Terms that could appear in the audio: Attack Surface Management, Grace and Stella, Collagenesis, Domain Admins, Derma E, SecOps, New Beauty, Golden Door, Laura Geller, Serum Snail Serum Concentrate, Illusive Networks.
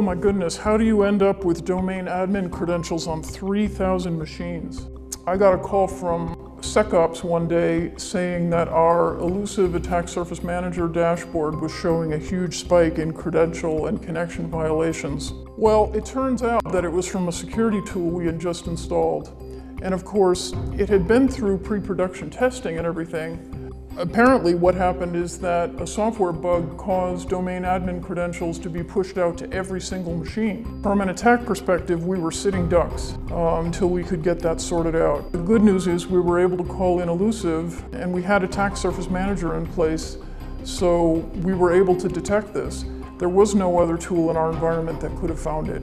Oh my goodness, how do you end up with domain admin credentials on 3,000 machines? I got a call from SecOps one day saying that our Illusive Attack Surface Manager dashboard was showing a huge spike in credential and connection violations. Well, it turns out that it was from a security tool we had just installed. And of course, it had been through pre-production testing and everything. Apparently what happened is that a software bug caused domain admin credentials to be pushed out to every single machine. From an attack perspective, we were sitting ducks until we could get that sorted out. The good news is we were able to call in Illusive, and we had Attack Surface Manager in place, so we were able to detect this. There was no other tool in our environment that could have found it.